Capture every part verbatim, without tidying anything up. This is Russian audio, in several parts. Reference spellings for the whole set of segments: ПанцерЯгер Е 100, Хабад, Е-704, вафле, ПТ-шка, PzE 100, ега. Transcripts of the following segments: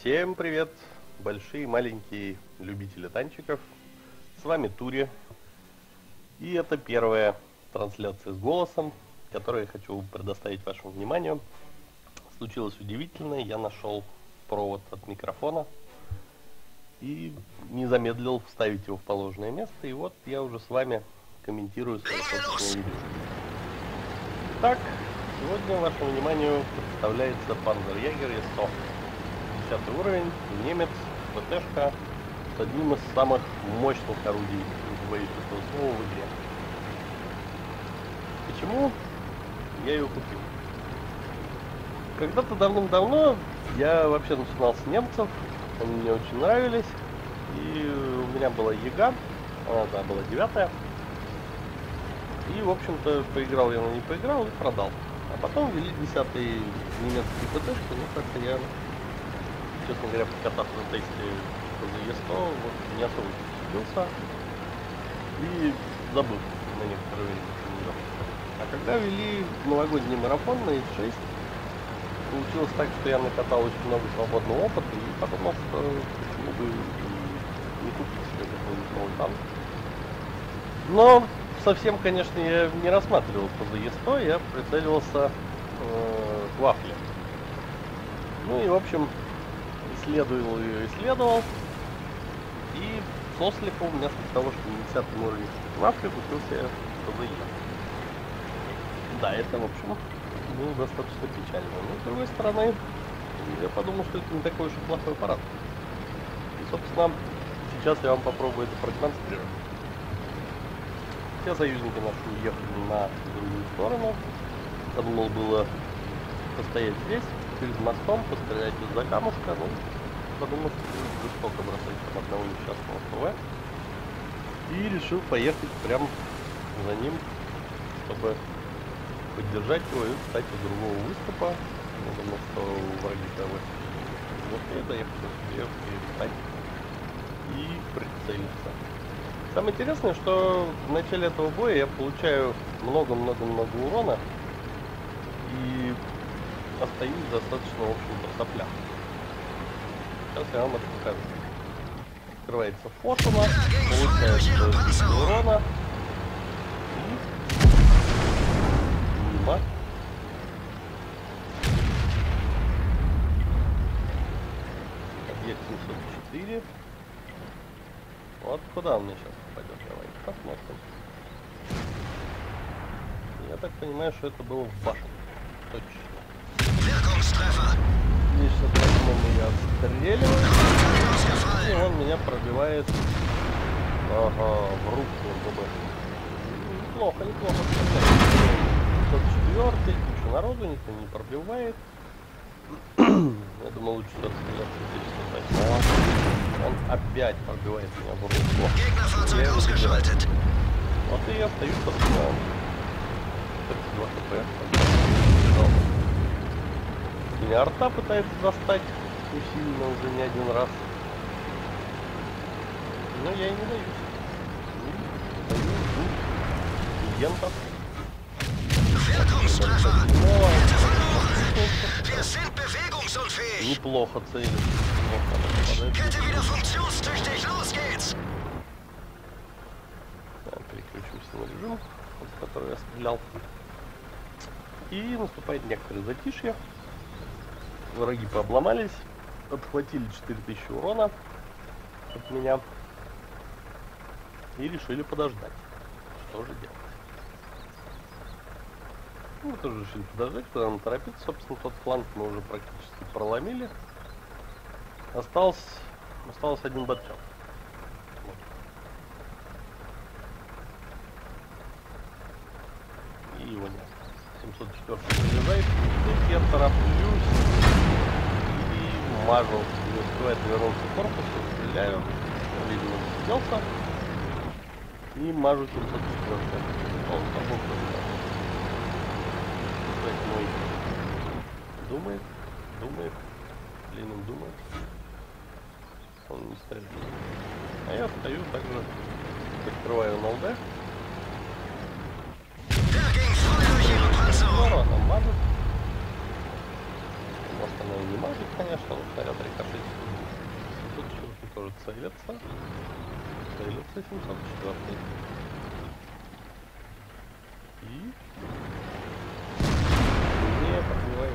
Всем привет, большие и маленькие любители танчиков. С вами Тури. И это первая трансляция с голосом, которую я хочу предоставить вашему вниманию. Случилось удивительное. Я нашел провод от микрофона и не замедлил вставить его в положенное место. И вот я уже с вами комментирую свое собственное видео. Итак, сегодня вашему вниманию представляется ПанцерЯгер Е сто. десятый уровень, немец, ПТ-шка, с одним из самых мощных орудий, не боюсь этого слова, в игре. Почему я ее купил? Когда-то давным-давно я вообще начинал с немцев, они мне очень нравились, и у меня была ега, она да, была девятая, и в общем-то поиграл я на ней, поиграл и продал. А потом ввели десятые немецкие ПТ-шки, ну как-то я... Честно говоря, покатав на тесте за Е сто, вот, не особо впечатлился и забыл на некоторое время. А когда вели новогодний марафон на И С шесть, получилось так, что я накатал очень много свободного опыта и подумал, что почему бы не купить себе какой-нибудь новый танк. Но совсем, конечно, я не рассматривал за Е сто, я прицеливался э, к вафле. Ну и в общем... Исследовал ее, исследовал, и сослепом вместо того, что на десятом уровне вафли купил себе ПЗЕ. Да, это в общем было достаточно печально, но с другой стороны, я подумал, что это не такой уж и плохой аппарат. И собственно, сейчас я вам попробую это продемонстрировать. Все союзники наши уехали на другую сторону, подумал было постоять здесь, перед мостом, пострелять из-за камушка, ну, подумал, что жестоко бросать там одного несчастного ПВ. И решил поехать прям за ним, чтобы поддержать его и встать у другого выступа. Я думал, что враги того успею доехать, успею перестать и прицелиться. Самое интересное, что в начале этого боя я получаю много-много-много урона и остаюсь достаточно, в общем-то, в соплях. Сейчас я вам это покажу. Открывается фортуна, получается десять урона. И... Мимо. Е семьсот четыре. Вот куда он мне сейчас попадет? Давайте посмотрим. Я так понимаю, что это было в башне. Точно. Здесь поэтому я отстреливаю, и он меня пробивает, ага, в руку зубы. Неплохо, неплохо. сто четвёртый, куча народу, никто не пробивает. Я думал, лучше отстреляться. Он опять пробивает меня в руку. Вот и я остаюсь под снова. тридцать два хп. Меня арта пытается достать усиленно уже не один раз. Но я и не даюсь. Даю клиентов. Неплохо целит. Переключимся на режим, в который я стрелял. И наступает некоторое затишье. Враги пообломались, отхватили четыре тысячи урона от меня и решили подождать. Что же делать? Ну, тоже решили подождать, куда нам торопиться. Собственно, тот фланг мы уже практически проломили. Остался, остался один батчок. Вот. И его нет. семьсот четыре приезжает. И я тороплюсь. Мажу, не успевает вернуться к корпусу, стреляю, видимо, засиделся, и мажу семьсот четыре. Он забыл, что это мой. Думает, думает, Ленин думает. Он не стреляет. А я стою, также открываю на ЛД. Здорово, там мажут. Может, она и не мажет, конечно, но снаряд рикошетит. Тут еще тоже целится. Целится семьсот четыре. И... не пробивает.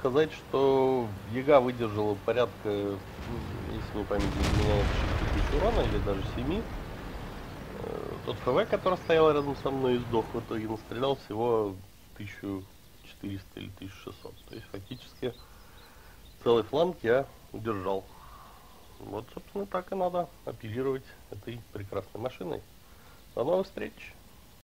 Сказать, что ега выдержала порядка, если не память не изменяет, шесть тысяч урона или даже семь. Тот ФВ, который стоял рядом со мной и сдох в итоге, настрелял всего тысячу четыреста или тысячу шестьсот. То есть фактически целый фланг я удержал. Вот, собственно, так и надо оперировать этой прекрасной машиной. До новых встреч!